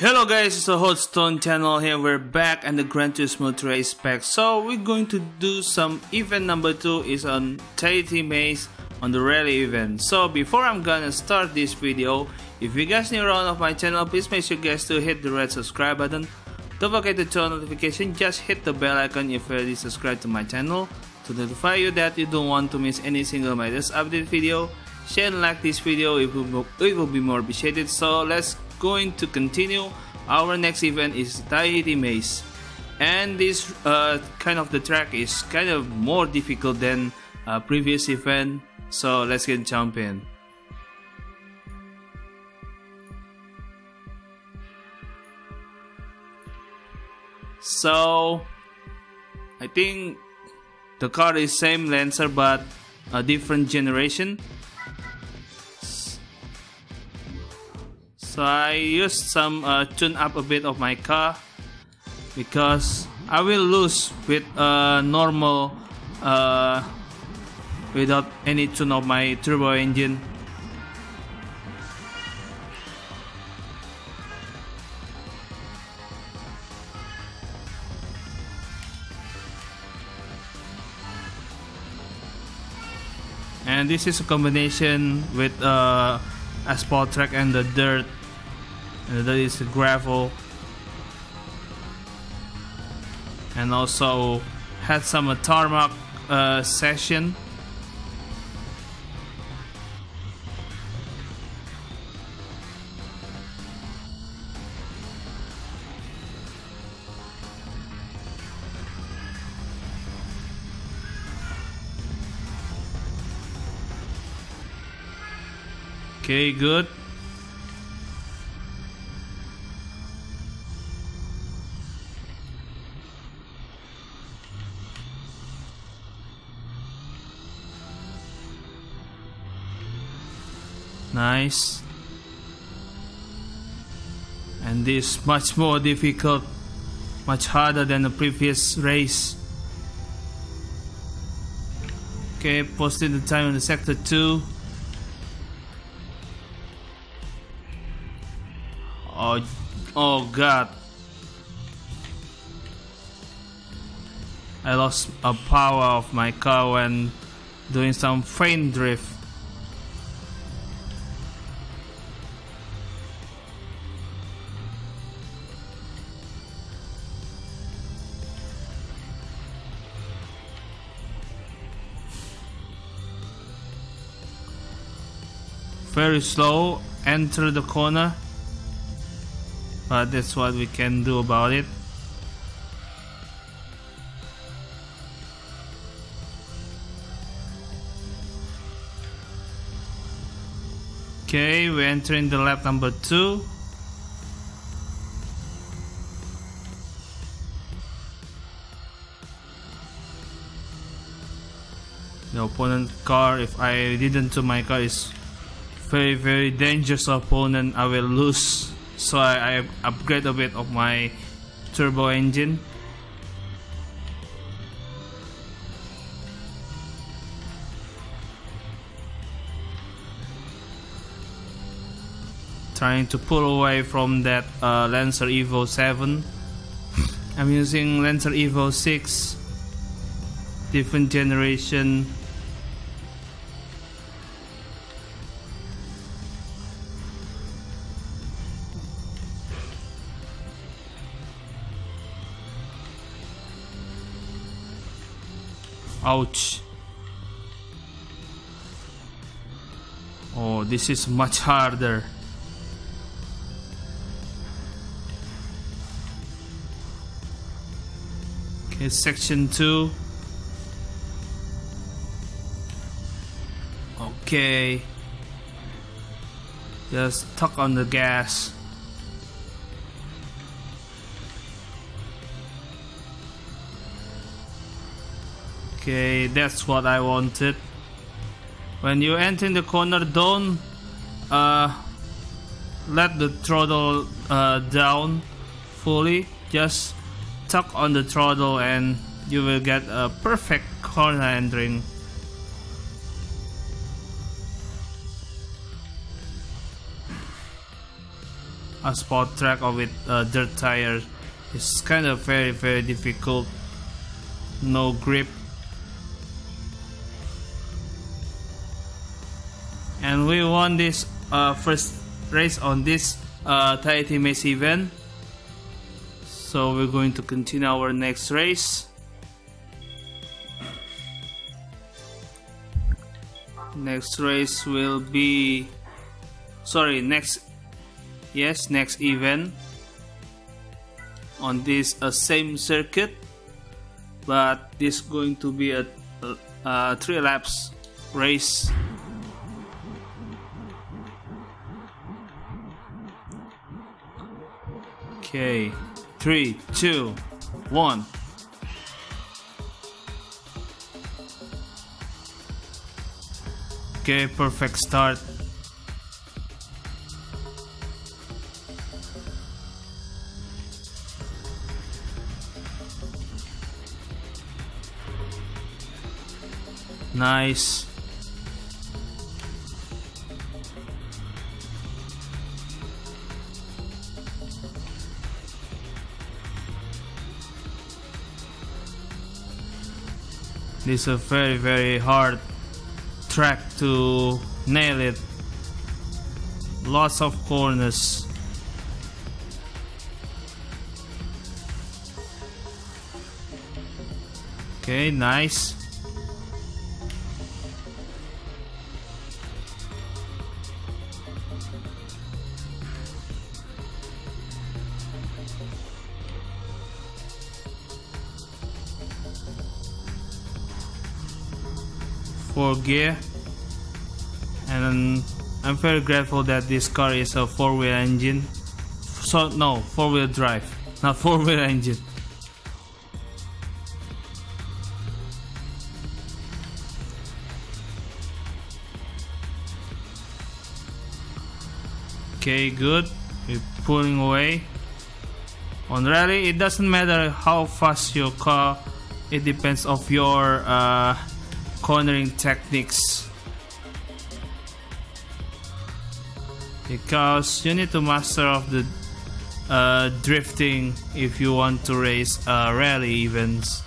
Hello guys, it's the Hotstone channel here. We're back and the Gran Turismo 3 A-Spec. So we're going to do some event number 2 is on Tahiti Maze on the rally event. So before I'm gonna start this video, if you guys new around of my channel, please make sure you guys to hit the red subscribe button. Don't forget to turn notification, just hit the bell icon if you already subscribed to my channel to notify you that you don't want to miss any single of my latest update video. Share and like this video, it will be more appreciated. So let's going to continue. Our next event is Tahiti Maze, and this kind of the track is kind of more difficult than previous event, so let's get jump in. So I think the car is same Lancer but a different generation. So I used some tune up a bit of my car because I will lose with normal without any tune of my turbo engine. And this is a combination with asphalt track and the dirt. That is gravel, and also had some tarmac section. Okay, good. Nice. And this much more difficult, much harder than the previous race. Okay, posted the time in the sector 2. Oh god, I lost a power of my car when doing some feint drift. Very slow, enter the corner, but that's what we can do about it. Okay, we're entering the lap number 2. The opponent car, if I didn't do my car, is very dangerous opponent. I will lose, so I upgrade a bit of my turbo engine. Trying to pull away from that Lancer Evo 7. I'm using Lancer Evo 6, different generation. Ouch. Oh, this is much harder. Okay, section 2. Okay. Just tuck on the gas. Okay, that's what I wanted. When you enter in the corner, don't let the throttle down fully. Just tuck on the throttle and you will get a perfect corner entering. a sport track or with dirt tires. It's kind of very, very difficult. No grip. And we won this first race on this Tahiti Maze event. So we're going to continue our next race. Next race will be, sorry, next event on this same circuit, but this is going to be a 3-lap race. Okay, 3, 2, 1. Okay, perfect start. Nice. This is a very, very hard track to nail it. Lots of corners. Okay, nice. Four gear, and I'm very grateful that this car is a four-wheel engine. So no, four-wheel drive, not four-wheel engine. Okay, good. We're pulling away. On rally, it doesn't matter how fast your car. It depends of your cornering techniques, because you need to master of the drifting if you want to race rally events.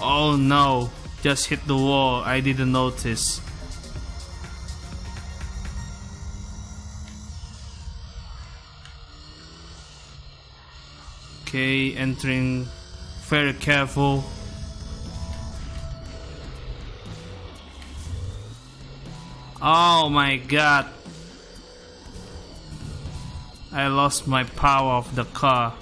Oh no, just hit the wall, I didn't notice. Okay, entering very careful. Oh my god, I lost my power of the car.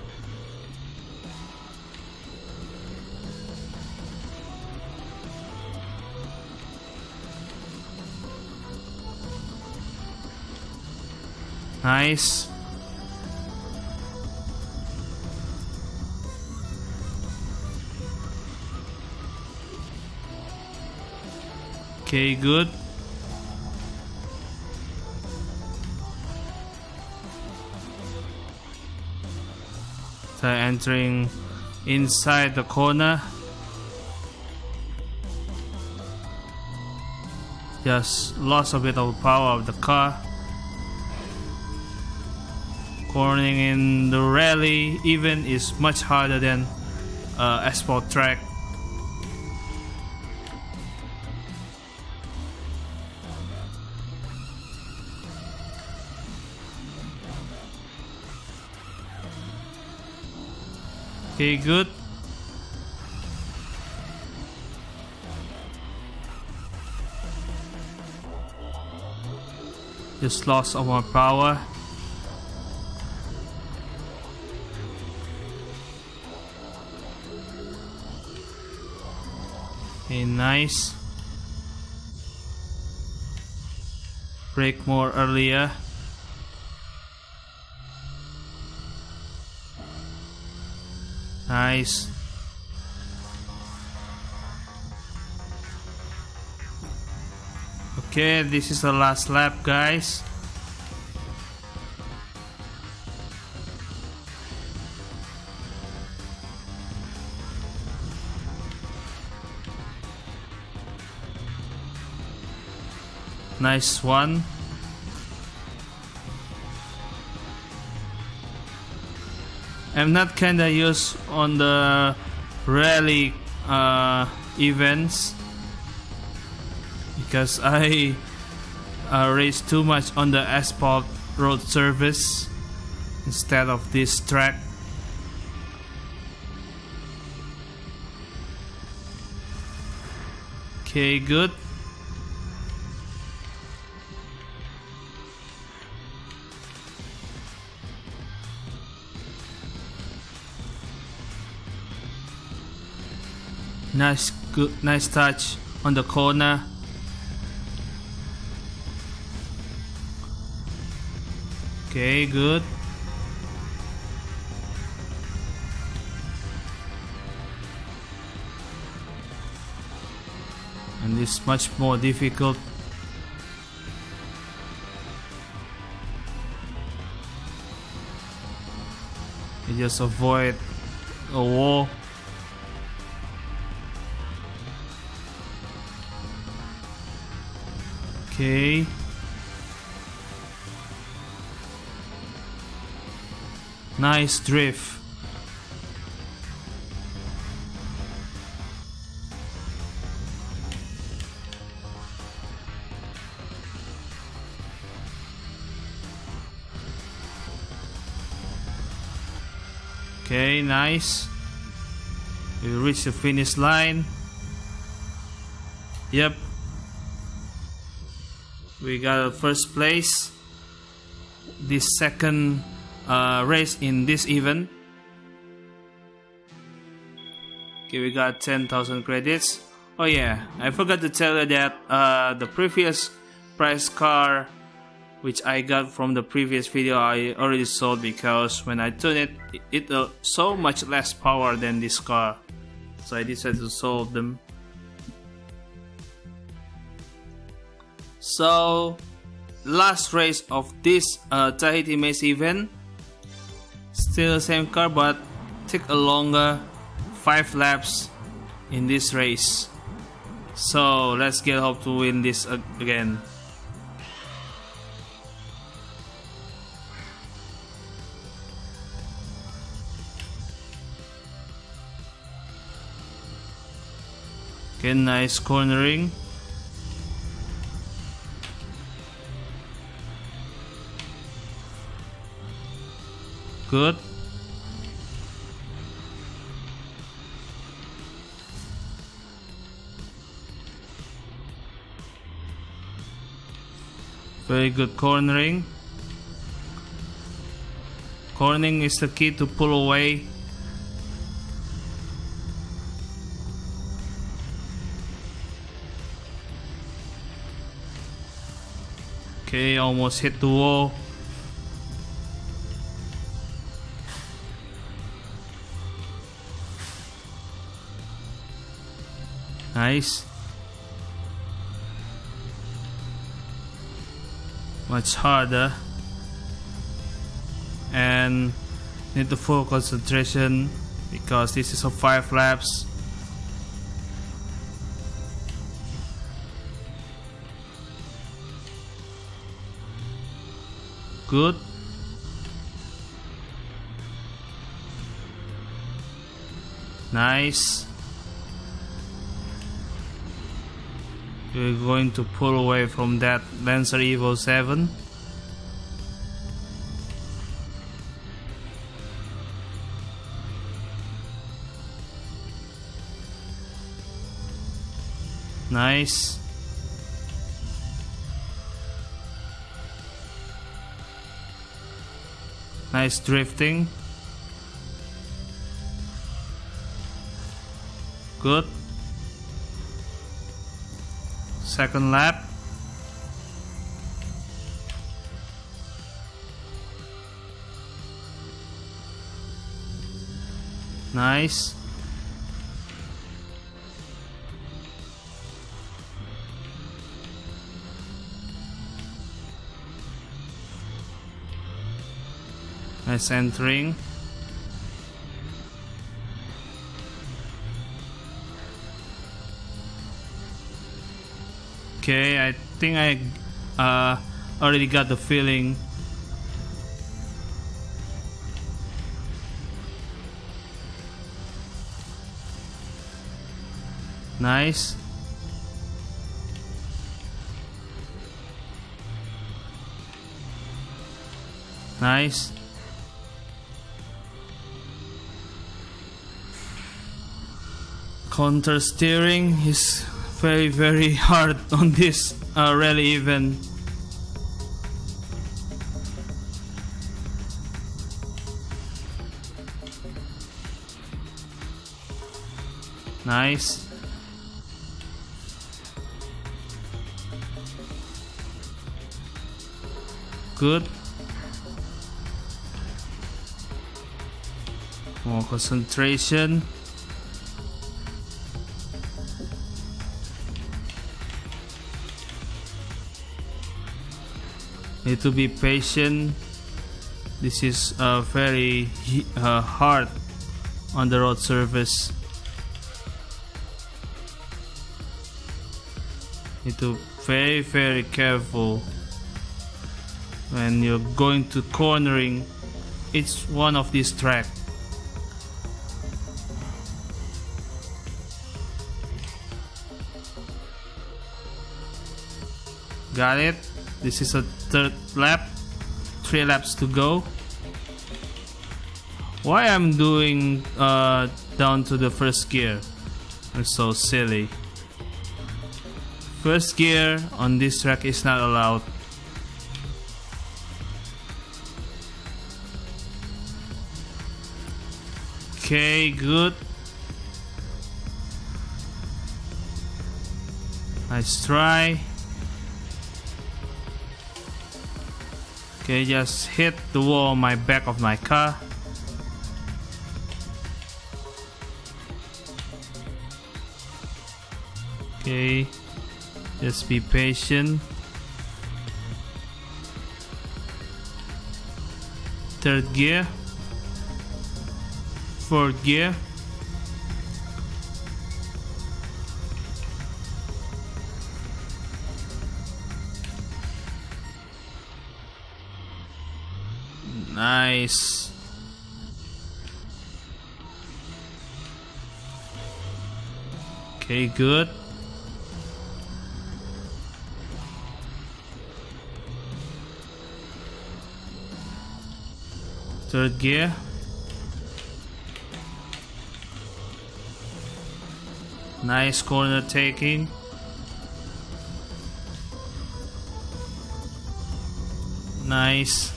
Nice. Okay, good. So entering inside the corner. Just lost a bit of power of the car. Cornering in the rally even is much harder than asphalt track. Okay, good. Just lost all my power. Okay, nice. Brake more earlier. Nice. Okay, this is the last lap, guys. Nice one. I'm not kinda used on the rally events because I race too much on the asphalt road surface instead of this track. Okay, good. Nice, good, nice touch on the corner. Okay, good. And it's much more difficult. You just avoid a wall. Okay. Nice drift. Okay, nice. We reach the finish line. Yep. We got a first place. This second race in this event. Okay, we got 10,000 credits. Oh yeah, I forgot to tell you that the previous prize car which I got from the previous video I already sold, because when I tune it, it so much less power than this car, so I decided to sold them. So last race of this Tahiti Maze event. Still same car, but take a longer 5 laps in this race. So let's get hope to win this again. Okay, nice cornering. Good. Very good cornering. Cornering is the key to pull away. Okay, almost hit the wall. Nice. Much harder, and need the full concentration because this is a 5 laps. Good. Nice. We're going to pull away from that Lancer Evo 7. Nice. Nice drifting. Good. Second lap. Nice. Nice entering. Okay, I think I Already got the feeling. Nice. Nice. Counter steering is very hard on this rally event. Nice. Good. More concentration. Need to be patient. This is very hard on the road surface. Need to very careful when you're going to cornering each one of these tracks. Got it. This is a third lap, 3 laps to go. Why I'm doing down to the first gear? It's so silly. First gear on this track is not allowed. Okay, good. Nice try. Okay, just hit the wall on my back of my car. Okay, just be patient. Third gear. Fourth gear. Nice. Okay, good. Third gear. Nice corner taking. Nice.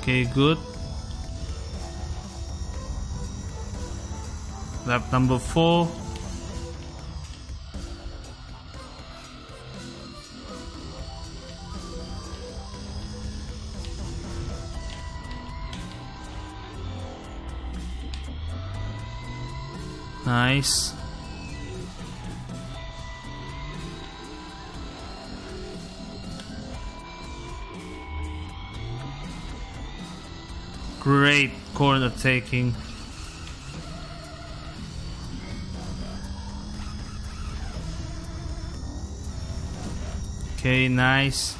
Okay, good. Lap number 4. Nice. Great corner taking. Okay, nice.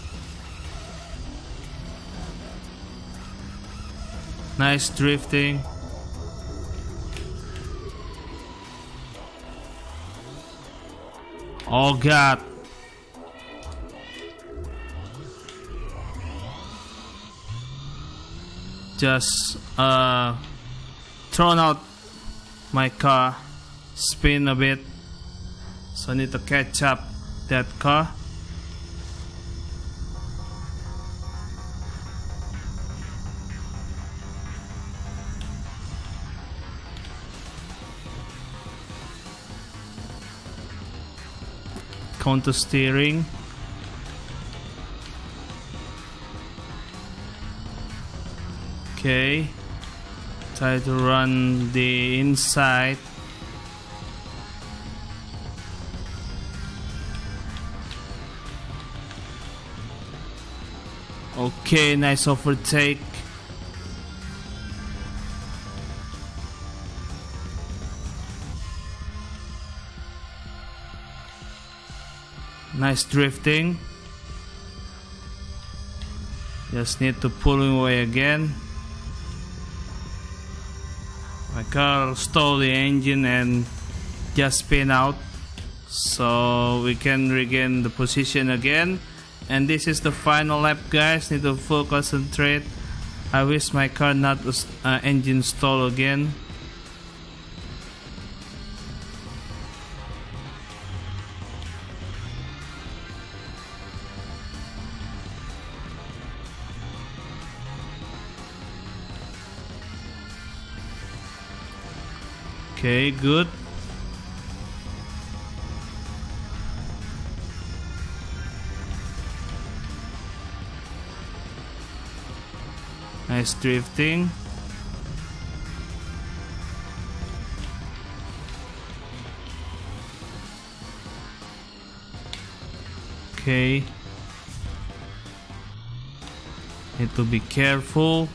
Nice drifting. Oh God. Just thrown out my car, spin a bit, so I need to catch up that car. Counter steering. Okay, try to run the inside. Okay, nice overtake. Nice drifting. Just need to pull him away again. My car stole the engine and just spin out, so we can regain the position again. And this is the final lap, guys. Need to full concentrate. I wish my car not engine stall again. Okay, good. Nice drifting. Okay. Need to be careful.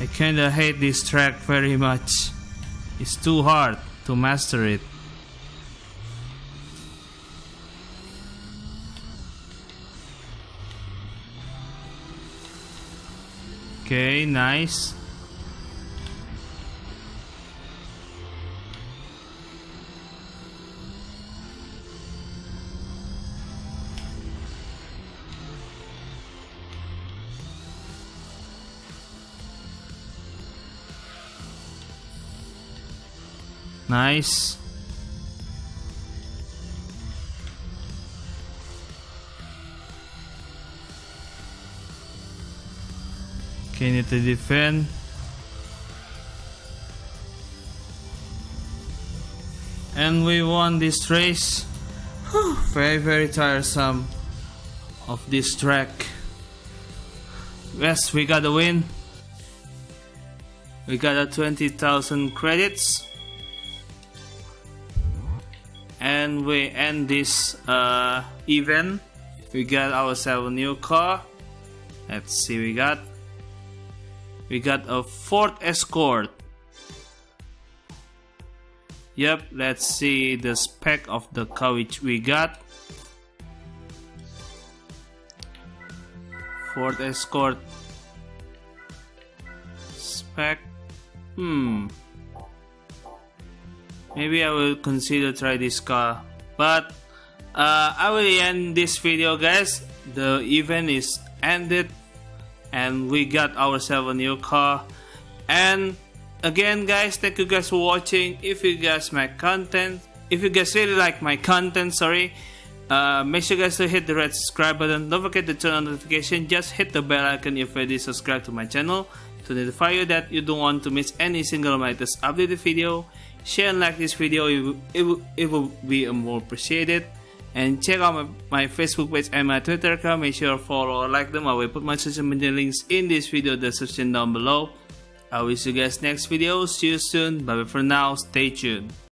I kinda hate this track very much. It's too hard to master it. Okay, nice. Nice. Okay, need to defend. And we won this race. Very tiresome of this track. Yes, we got a win. We got a 20,000 credits. And we end this event. We got ourselves a new car. Let's see, we got a Ford Escort. Yep, let's see the spec of the car which we got. Ford Escort spec. Maybe I will consider try this car, but I will end this video, guys. The event is ended and we got ourselves a new car. And again, guys, thank you guys for watching. If you guys really like my content, make sure guys to hit the red subscribe button. Don't forget to turn on notification. Just hit the bell icon if already subscribed to my channel to notify you that you don't want to miss any single latest updated video. Share and like this video, it will be more appreciated. And check out my Facebook page and my Twitter account. Make sure to follow or like them. I will put my social media links in this video description down below. I will see you guys next video. See you soon. Bye bye for now. Stay tuned.